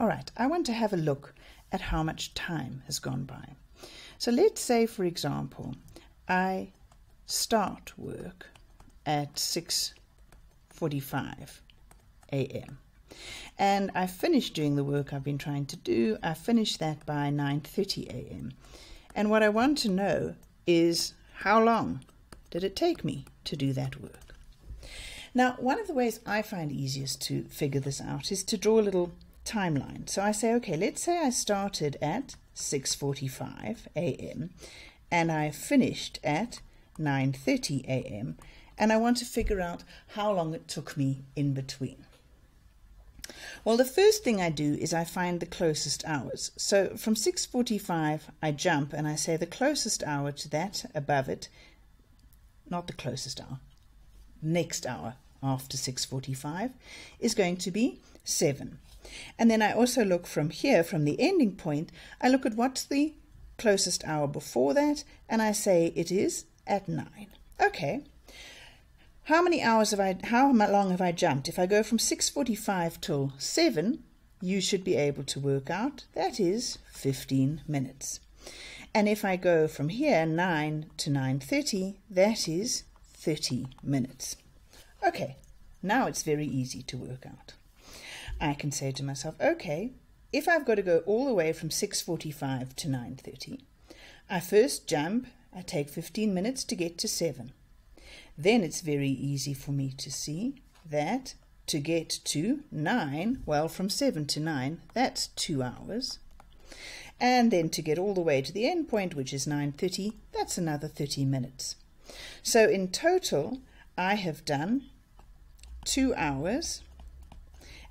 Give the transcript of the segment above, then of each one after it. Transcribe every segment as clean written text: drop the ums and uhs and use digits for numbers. All right, I want to have a look at how much time has gone by. So let's say, for example, I start work at 6:45 a.m. and I finish doing the work I've been trying to do. I finish that by 9:30 a.m. and what I want to know is how long did it take me to do that work? Now, one of the ways I find easiest to figure this out is to draw a little timeline. So I say, okay, let's say I started at 6:45 a.m. and I finished at 9:30 a.m. and I want to figure out how long it took me in between. Well, the first thing I do is I find the closest hours. So from 6:45 I jump and I say the closest hour to that above it, not the closest hour, next hour after 6:45 is going to be 7. And then I also look from here, from the ending point, I look at what's the closest hour before that, and I say it is at 9. Okay. How long have I jumped? If I go from 6:45 till 7, you should be able to work out that is 15 minutes. And if I go from here 9 to 9:30, that is 30 minutes. Okay, now it's very easy to work out. I can say to myself, okay, if I've got to go all the way from 6:45 to 9:30, I first jump, I take 15 minutes to get to 7. Then it's very easy for me to see that to get to 9, well, from 7 to 9, that's 2 hours. And then to get all the way to the end point, which is 9:30, that's another 30 minutes. So in total, I have done 2 hours,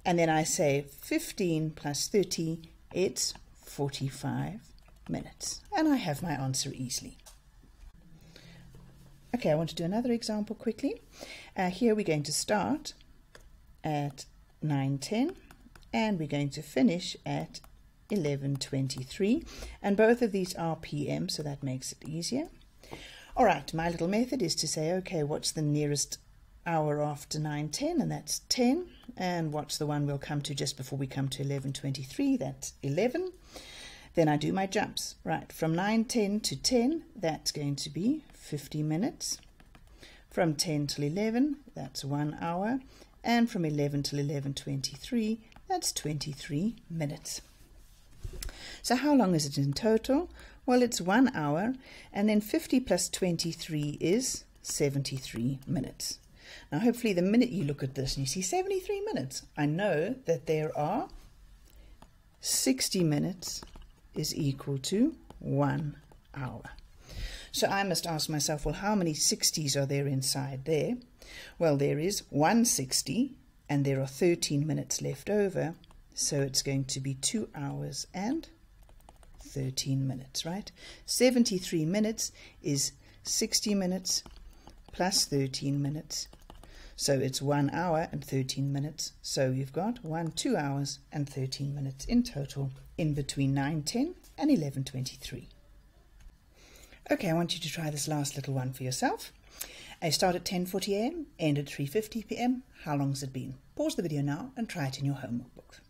and then I say 15 plus 30, it's 45 minutes. And I have my answer easily. Okay, I want to do another example quickly. Here we're going to start at 9:10 and we're going to finish at 11:23, and both of these are PM, so that makes it easier. All right, my little method is to say, okay, what's the nearest hour after 9:10? And that's 10. And what's the one we'll come to just before we come to 11:23? That's 11. Then I do my jumps. Right, from 9:10 to 10, that's going to be 50 minutes. From 10 till 11, that's 1 hour. And from 11 till 11:23, that's 23 minutes. So how long is it in total? Well, it's 1 hour, and then 50 plus 23 is 73 minutes. Now, hopefully the minute you look at this and you see 73 minutes, I know that there are 60 minutes is equal to 1 hour. So I must ask myself, well, how many 60s are there inside there? Well, there is 1 60, and there are 13 minutes left over. So it's going to be 2 hours and 13 minutes, right? 73 minutes is 60 minutes plus 13 minutes. So it's 1 hour and 13 minutes. So you've got 2 hours and 13 minutes in total in between 9:10 and 11:23. Okay, I want you to try this last little one for yourself. I start at 10:40 a.m, end at 3:50 p.m. How long's it been? Pause the video now and try it in your homework book.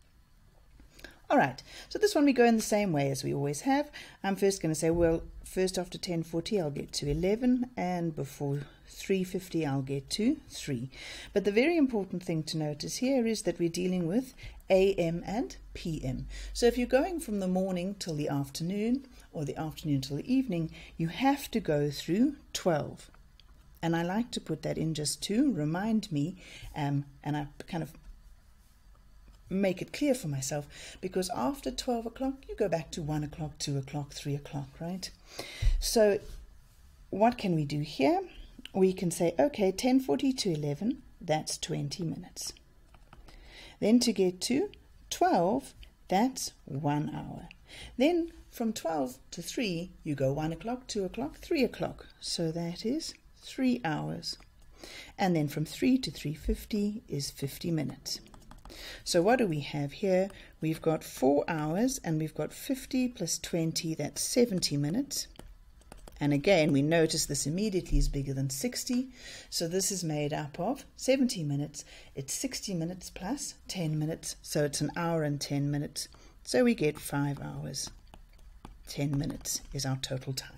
All right, so this one we go in the same way as we always have. I'm first going to say, well, first after 10:40 I'll get to 11, and before 3:50 I'll get to 3. But the very important thing to notice here is that we're dealing with AM and PM. So if you're going from the morning till the afternoon or the afternoon till the evening, you have to go through 12. And I like to put that in just to remind me, and I kind of make it clear for myself, because after 12 o'clock you go back to 1 o'clock, 2 o'clock, 3 o'clock, right? So what can we do here? We can say, okay, 10:40 to 11, that's 20 minutes. Then to get to 12, that's 1 hour. Then from 12 to 3, you go 1 o'clock, 2 o'clock, 3 o'clock. So that is 3 hours. And then from 3 to 3:50 is 50 minutes. So what do we have here? We've got 4 hours, and we've got 50 plus 20, that's 70 minutes. And again, we notice this immediately is bigger than 60. So this is made up of 70 minutes. It's 60 minutes plus 10 minutes. So it's an hour and 10 minutes. So we get 5 hours. 10 minutes is our total time.